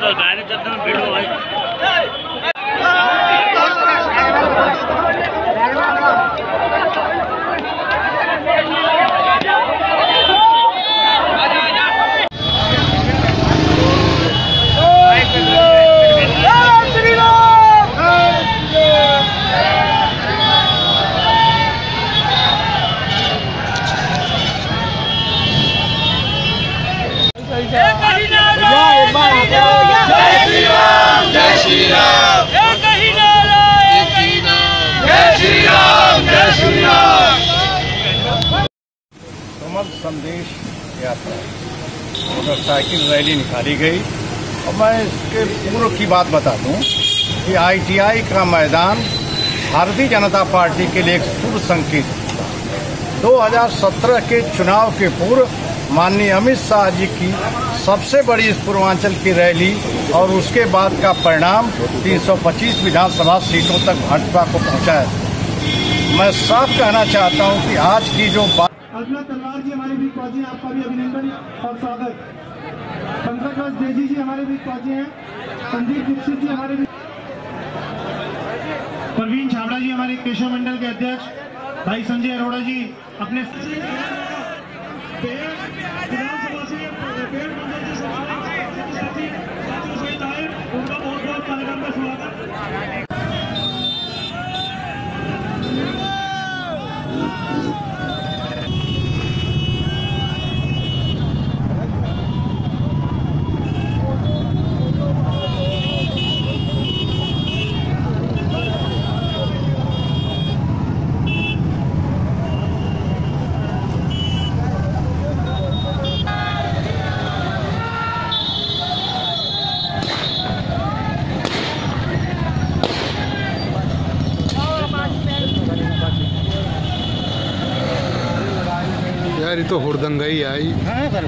तो गाड़ी चलते में भीड़ हो भाई। कमल संदेश यात्रा मोटरसाइकिल रैली निकाली गई और मैं इसके पूर्व की बात बता दूं कि आईटीआई का मैदान भारतीय जनता पार्टी के लिए एक शुभ संकेत था। 2017 के चुनाव के पूर्व माननीय अमित शाह जी की सबसे बड़ी इस पूर्वांचल की रैली और उसके बाद का परिणाम 325 विधानसभा सीटों तक भाजपा को पहुंचा है। मैं साफ कहना चाहता हूं कि आज की जो बात अल्तला तलवार जी हमारे बीच पहुंचे हैं, आपका भी अभिनंदन और स्वागत। चंद्रकांत देजी जी हमारे बीच पहुंचे हैं, संदीप दीक्षित जी हमारे बीच, प्रवीण छाबड़ा जी हमारे केशव मंडल के अध्यक्ष, भाई संजय अरोड़ा जी अपने तो हुड़दंगई आई।